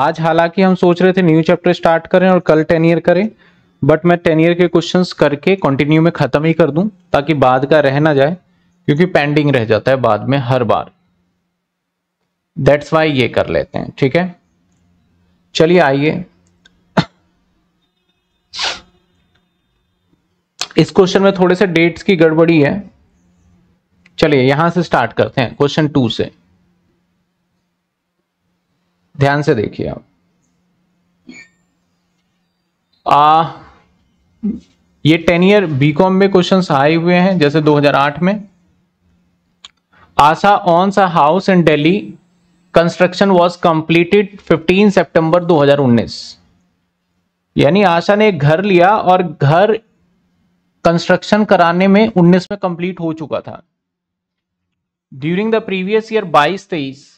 आज हालांकि हम सोच रहे थे न्यू चैप्टर स्टार्ट करें और कल 10 ईयर करें, बट मैं 10 ईयर के क्वेश्चंस करके कंटिन्यू में खत्म ही कर दूं ताकि बाद का रह ना जाए, क्योंकि पेंडिंग रह जाता है बाद में हर बार। दैट्स वाई ये कर लेते हैं, ठीक है। चलिए आइए इस क्वेश्चन में थोड़े से डेट्स की गड़बड़ी है। चलिए यहां से स्टार्ट करते हैं, क्वेश्चन 2 से। ध्यान से देखिए आप, ये 10 ईयर बीकॉम में क्वेश्चंस आए हुए हैं, जैसे 2008 में Asha owns a house in Delhi, construction was completed 15 September 2019। यानी आशा ने एक घर लिया और घर कंस्ट्रक्शन कराने में 19 में कंप्लीट हो चुका था। During the previous year 22-23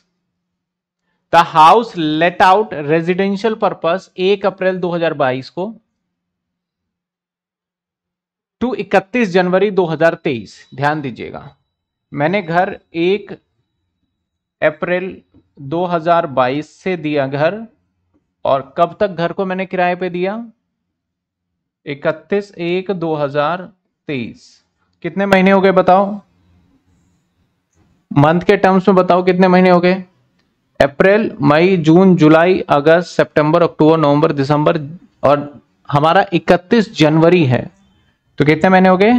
the house let out residential purpose 1 April 2022 को टू 31 जनवरी 2023। ध्यान दीजिएगा, मैंने घर 1 अप्रैल 2022 से दिया घर, और कब तक घर को मैंने किराए पे दिया? 31-1-2023। कितने महीने हो गए बताओ, मंथ के टर्म्स में बताओ कितने महीने हो गए? अप्रैल, मई, जून, जुलाई, अगस्त, सितंबर, अक्टूबर, नवंबर, दिसंबर, और हमारा 31 जनवरी है, तो कितने महीने हो गए?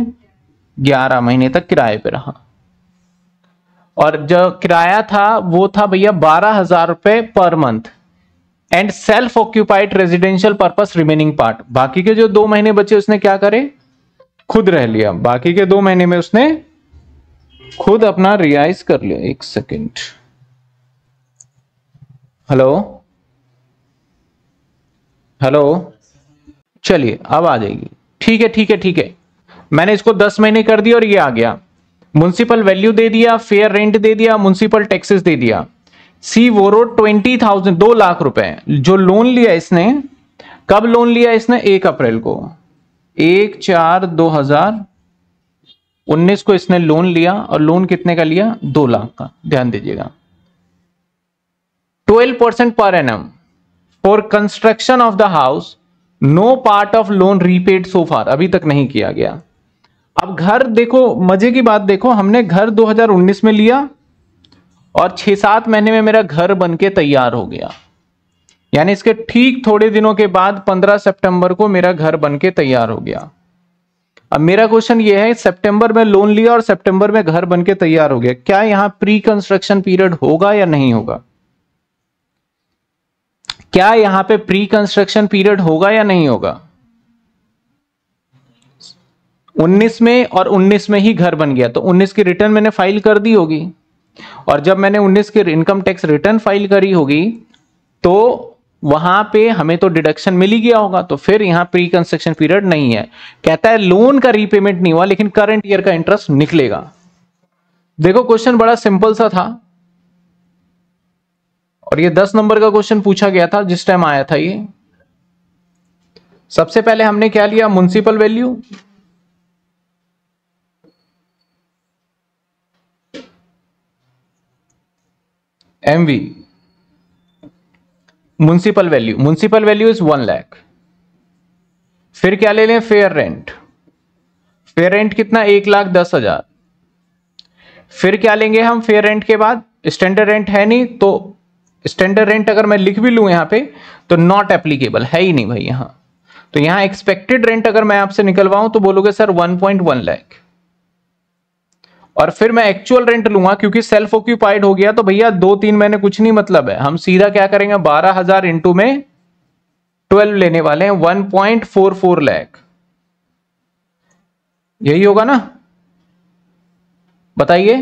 11 महीने तक किराए पे रहा। और जो किराया था वो था भैया 12,000 रुपए per month, and self occupied residential purpose remaining part. बाकी के जो 2 महीने बचे उसने क्या करे? खुद रह लिया। बाकी के 2 महीने में उसने खुद अपना रियाइज कर लिया। एक सेकेंड, हेलो हेलो, चलिए अब आ जाएगी। ठीक है ठीक है ठीक है, मैंने इसको 10 महीने कर दिया और ये आ गया। म्युनिसिपल वैल्यू दे दिया, फेयर रेंट दे दिया, म्युनिसिपल टैक्सेस दे दिया। सी वो रोड 20,000, 2 लाख रुपए जो लोन लिया इसने। कब लोन लिया इसने? 1 अप्रैल को, 1-4-2019 को इसने लोन लिया, और लोन कितने का लिया? 2 लाख का। ध्यान दीजिएगा, 12% per annum for construction of the house, no part of loan repaid so far, अभी तक नहीं किया गया। अब घर देखो, मजे की बात देखो, हमने घर 2019 में लिया और 6-7 महीने में मेरा घर बनके तैयार हो गया। यानी इसके ठीक थोड़े दिनों के बाद 15 सितंबर को मेरा घर बनके तैयार हो गया। अब मेरा क्वेश्चन ये है, सितंबर में लोन लिया और सितंबर में घर बनके तैयार हो गया, क्या यहां प्री कंस्ट्रक्शन पीरियड होगा या नहीं होगा? क्या यहां पे प्री कंस्ट्रक्शन पीरियड होगा या नहीं होगा? 19 में और 19 में ही घर बन गया, तो 19 की रिटर्न मैंने फाइल कर दी होगी, और जब मैंने 19 की इनकम टैक्स रिटर्न फाइल करी होगी तो वहां पे हमें तो डिडक्शन मिल ही गया होगा, तो फिर यहां प्री कंस्ट्रक्शन पीरियड नहीं है। कहता है लोन का रीपेमेंट नहीं हुआ लेकिन करंट ईयर का इंटरेस्ट निकलेगा। देखो क्वेश्चन बड़ा सिंपल सा था, और ये 10 नंबर का क्वेश्चन पूछा गया था जिस टाइम आया था ये। सबसे पहले हमने क्या लिया? Municipal value, MV, municipal value, municipal value is 1 lakh. फिर क्या ले लें? फेयर रेंट, फेयर रेंट कितना? 1,10,000। फिर क्या लेंगे हम फेयर रेंट के बाद? स्टैंडर्ड रेंट है नहीं, तो स्टैंडर्ड रेंट अगर मैं लिख भी लूं यहां पे तो नॉट एप्लीकेबल है ही नहीं भाई यहां, तो यहां एक्सपेक्टेड रेंट अगर मैं आपसे निकलवाऊं तो बोलोगे सर 1.1 लाख। और फिर मैं एक्चुअल रेंट लूंगा, क्योंकि सेल्फ ऑक्यूपाइड हो गया तो भैया 2-3 महीने कुछ नहीं मतलब है, हम सीधा क्या करेंगे 12,000 इंटू में 12 लेने वाले हैं, 1.44 लाख। यही होगा ना, बताइए।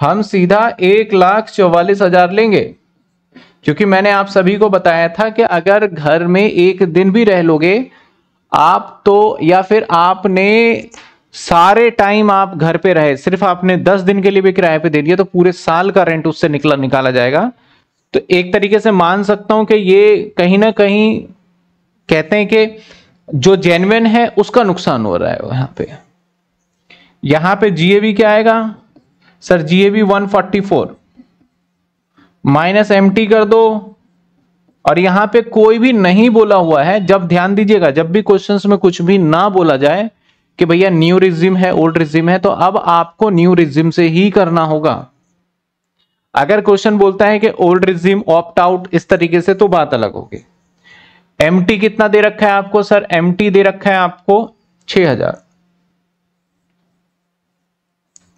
हम सीधा 1,44,000 लेंगे, क्योंकि मैंने आप सभी को बताया था कि अगर घर में एक दिन भी रह लोगे आप तो, या फिर आपने सारे टाइम आप घर पे रहे, सिर्फ आपने 10 दिन के लिए भी किराए पे दे दिया, तो पूरे साल का रेंट उससे निकाला जाएगा। तो एक तरीके से मान सकता हूं कि ये कहीं ना कहीं कहते हैं कि जो जेन्युइन है उसका नुकसान हो रहा है यहाँ पे। यहाँ पे जीएबी क्या आएगा सर? जीएबी 144 माइनस एमटी कर दो और यहाँ पे कोई भी नहीं बोला हुआ है। जब ध्यान दीजिएगा, जब भी क्वेश्चंस में कुछ भी ना बोला जाए कि भैया न्यू रिज्यूम है, ओल्ड रिज्यूम है, तो अब आपको न्यू रिज्यूम से ही करना होगा। अगर क्वेश्चन बोलता है कि ओल्ड रिज्यूम, ऑप्ट आउट, इस तरीके से, तो बात अलग होगी। एमटी कितना दे रखा है आपको सर? एमटी दे रखा है आपको 6000।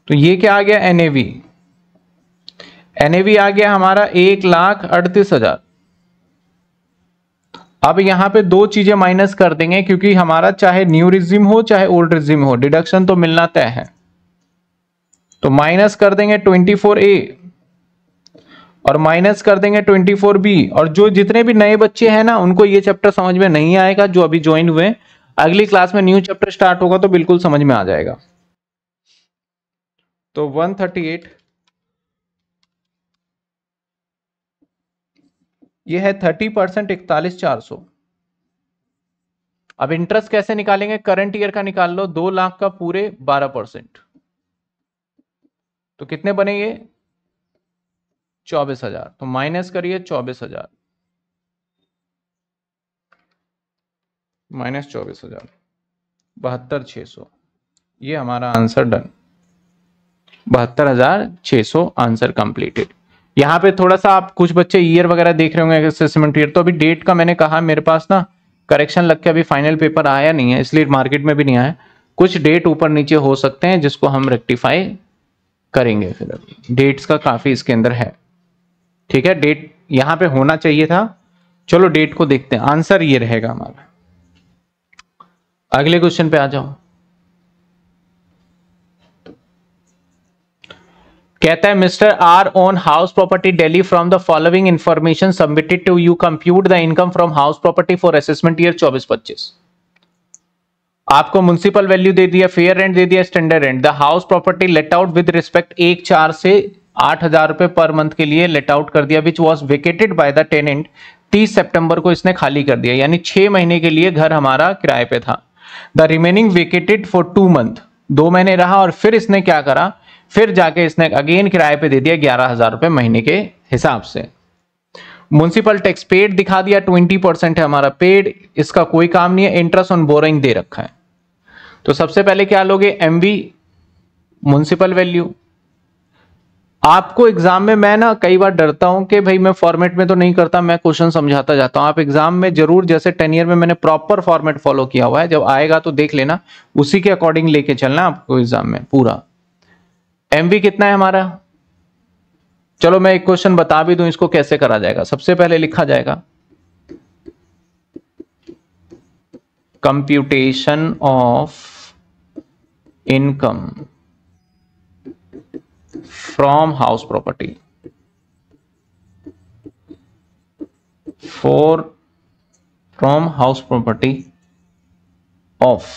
तो ये क्या आ गया? एनएवी। एनएवी आ गया हमारा 1,38,000। अब यहां पे दो चीजें माइनस कर देंगे, क्योंकि हमारा चाहे न्यू रिज्यूम हो चाहे ओल्ड रिज्यूम हो, डिडक्शन तो मिलना तय है। तो माइनस कर देंगे 24A और माइनस कर देंगे 24B। और जो जितने भी नए बच्चे हैं ना, उनको ये चैप्टर समझ में नहीं आएगा, जो अभी ज्वाइन हुए। अगली क्लास में न्यू चैप्टर स्टार्ट होगा तो बिल्कुल समझ में आ जाएगा। तो 138 ये है 30%, 41,400। अब इंटरेस्ट कैसे निकालेंगे? करंट ईयर का निकाल लो, 2 लाख का पूरे 12%, तो कितने बनेंगे? 24,000। तो माइनस करिए 24,000 माइनस 24,000, 72,600। ये हमारा आंसर डन, 72,600 आंसर कंप्लीटेड। यहाँ पे थोड़ा सा आप कुछ बच्चे ईयर वगैरह देख रहे होंगे, असेसमेंट ईयर। तो अभी डेट का मैंने कहा, मेरे पास ना करेक्शन लग के अभी फाइनल पेपर आया नहीं है, इसलिए मार्केट में भी नहीं आया। कुछ डेट ऊपर नीचे हो सकते हैं, जिसको हम रेक्टिफाई करेंगे फिर। अभी डेट्स का काफी इसके अंदर है, ठीक है। डेट यहाँ पे होना चाहिए था, चलो डेट को देखते हैं। आंसर ये रहेगा हमारा। अगले क्वेश्चन पे आ जाओ। कहता है mister R own house property Delhi. From the following information submitted to you compute the income from house property for assessment year 24-25। आपको म्युनिसिपल वैल्यू दे दिया, फेयर रेंट दे दिया, standard rent. The house property let out with respect 1,400 से 8,000 रुपए per month के लिए late out कर दिया। Which was vacated by the tenant. 30 सितंबर को इसने खाली कर दिया, यानी 6 महीने के लिए घर हमारा किराए पे था। The remaining vacated for 2 month. 2 महीने रहा और फिर इसने क्या करा, फिर जाके इसने अगेन किराए पे दे दिया 11,000 रुपए महीने के हिसाब से। म्युनिसिपल टैक्स पेड दिखा दिया, 20% है हमारा पेड, इसका कोई काम नहीं है। इंटरेस्ट ऑन बोरिंग दे रखा है। तो सबसे पहले क्या लोगे? MV, municipal value. आपको एग्जाम में, मैं ना कई बार डरता हूं कि भाई मैं फॉर्मेट में तो नहीं करता, मैं क्वेश्चन समझाता जाता हूं। आप एग्जाम में जरूर, जैसे 10 ईयर में मैंने प्रॉपर फॉर्मेट फॉलो किया हुआ है, जब आएगा तो देख लेना, उसी के अकॉर्डिंग लेके चलना आपको एग्जाम में पूरा। एमवी कितना है हमारा? चलो मैं एक क्वेश्चन बता भी दूं इसको कैसे करा जाएगा। सबसे पहले लिखा जाएगा computation of income from house property from house property of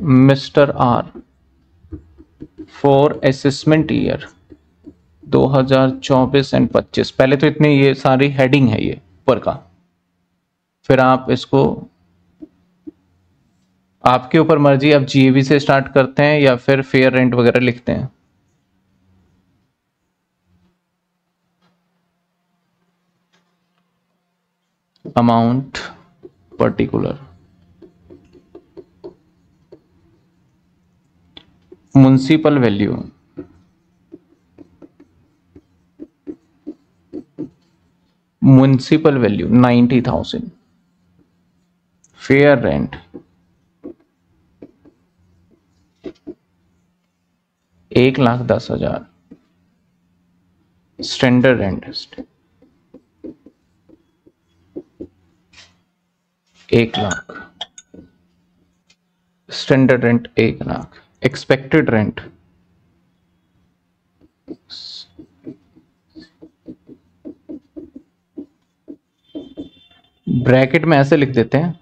mister R for assessment year 2024 and 25। पहले तो इतने, ये सारी हेडिंग है ये ऊपर का, फिर आप इसको आपके ऊपर मर्जी, आप जीएवी से स्टार्ट करते हैं या फिर फेयर रेंट वगैरह लिखते हैं। Amount particular, municipal value, municipal value 90,000, fair rent 1,10,000, standard rent 1,00,000, standard rent 1,00,000, expected rent 1,00,000 में ऐसे लिख देते हैं,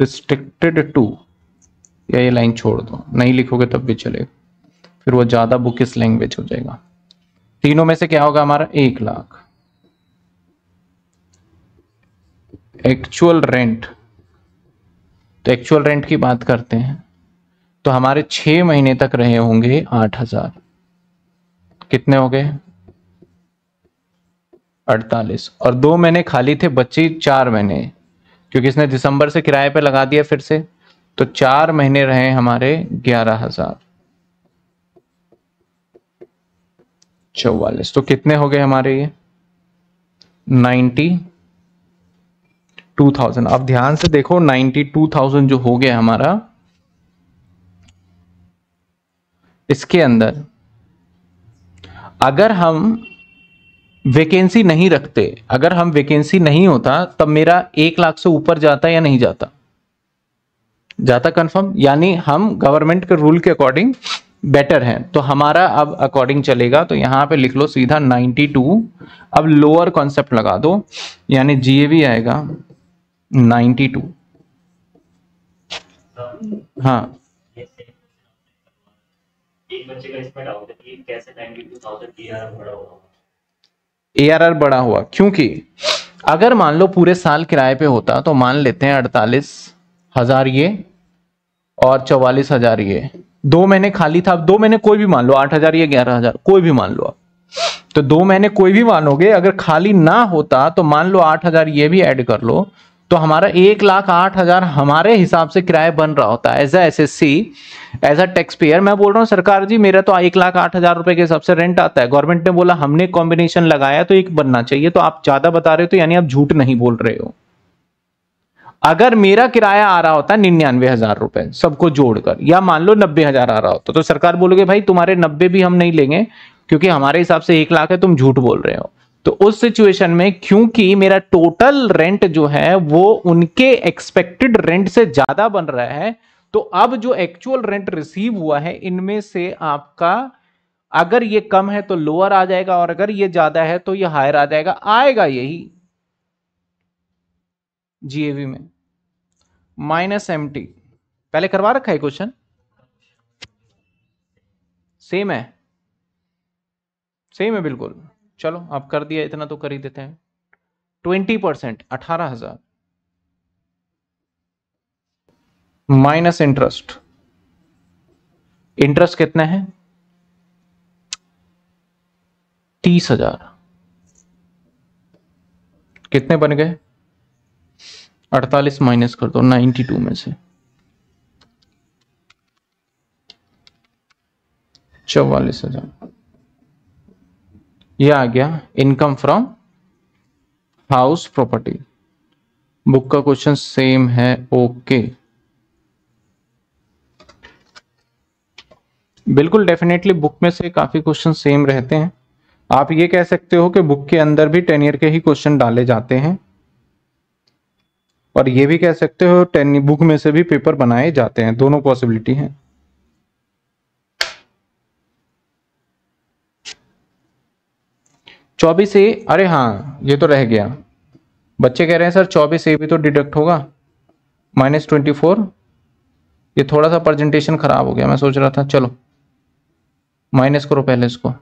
रिस्ट्रिक्टेड टू, या ये लाइन छोड़ दो, नहीं लिखोगे तब भी चलेगा, फिर वो ज्यादा बुकिश लैंग्वेज हो जाएगा। तीनों में से क्या होगा हमारा? 1,00,000। एक्चुअल रेंट, तो एक्चुअल रेंट की बात करते हैं तो हमारे 6 महीने तक रहे होंगे 8,000, कितने हो गए? 48 और 2 महीने खाली थे बच्चे 4 महीने, क्योंकि इसने दिसंबर से किराए पे लगा दिया फिर से, तो 4 महीने रहे हमारे 11,044। तो कितने हो गए हमारे ये 92,000। अब ध्यान से देखो 92,000 जो हो गया हमारा, इसके अंदर अगर हम वैकेंसी नहीं रखते, अगर हम वैकेंसी नहीं होता तब मेरा 1 लाख से ऊपर जाता या नहीं जाता? जाता कंफर्म, यानी हम गवर्नमेंट के रूल के अकॉर्डिंग बेटर हैं। तो हमारा अब अकॉर्डिंग चलेगा, तो यहाँ पे लिख लो सीधा 92। अब लोअर कॉन्सेप्ट लगा दो, यानी जीएवी आएगा 92। हाँ बच्चे का इसमें डाउट है कि कैसे 92,000 ARR बड़ा हुआ। ARR बड़ा हुआ क्योंकि अगर मान लो पूरे साल किराए पे होता तो मान लेते हैं 48,000 ये और 44,000 ये। 2 महीने खाली था, अब 2 महीने कोई भी मान लो, 8,000 ये 11,000 कोई भी मान लो आप, तो 2 महीने कोई भी मानोगे, अगर खाली ना होता तो मान लो 8,000 ये भी ऐड कर लो, तो हमारा 1,08,000 हमारे हिसाब से किराया बन रहा होता है। As a SSC, as a tax payer मैं बोल रहा हूँ सरकार जी मेरा तो 1,08,000 रुपए के हिसाब से रेंट आता है। गवर्नमेंट ने बोला हमने कॉम्बिनेशन लगाया तो एक बनना चाहिए, तो आप ज्यादा बता रहे हो, तो यानी आप झूठ नहीं बोल रहे हो। अगर मेरा किराया आ रहा होता 99,000 रुपए सबको जोड़कर, या मान लो 90,000 आ रहा होता, तो सरकार बोलोगे भाई तुम्हारे 90 भी हम नहीं लेंगे क्योंकि हमारे हिसाब से 1 लाख है, तुम झूठ बोल रहे हो। तो उस सिचुएशन में क्योंकि मेरा टोटल रेंट जो है वो उनके एक्सपेक्टेड रेंट से ज्यादा बन रहा है, तो अब जो एक्चुअल रेंट रिसीव हुआ है इनमें से आपका अगर ये कम है तो लोअर आ जाएगा, और अगर ये ज्यादा है तो ये हायर आ जाएगा। आएगा यही जीएवी में -MT। पहले करवा रखा है क्वेश्चन, सेम है, सेम है बिल्कुल। चलो आप कर दिया इतना तो कर ही देते हैं। 20% 18,000 माइनस इंटरेस्ट। इंटरेस्ट कितना है 30,000। कितने बन गए 48 माइनस कर दो 92 में से 44,000। यह आ गया income from house property. Book का क्वेश्चन सेम है, ओके बिल्कुल डेफिनेटली बुक में से काफी क्वेश्चन सेम रहते हैं। आप ये कह सकते हो कि बुक के अंदर भी 10 ईयर के ही क्वेश्चन डाले जाते हैं, और ये भी कह सकते हो 10 बुक में से भी पेपर बनाए जाते हैं, दोनों पॉसिबिलिटी है। अरे हाँ ये तो रह गया, बच्चे कह रहे हैं सर 24 ए भी तो डिडक्ट होगा -24। ये थोड़ा सा प्रेजेंटेशन खराब हो गया, मैं सोच रहा था चलो माइनस करो पहले इसको।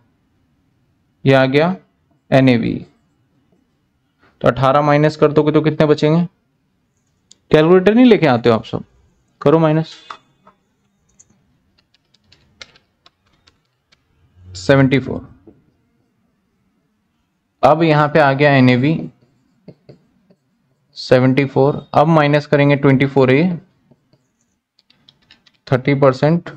ये आ गया NAV, तो 18 माइनस कर दोगे तो कितने बचेंगे? कैलकुलेटर नहीं लेके आते हो आप सब, करो माइनस 74। अब यहां पे आ गया NAV 74। अब माइनस करेंगे 24A 30%।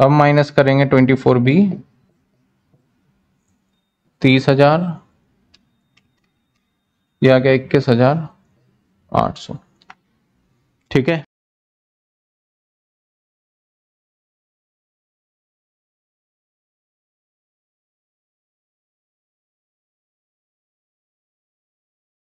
अब माइनस करेंगे 24B 30,000। यह आ गया 21,800। ठीक है,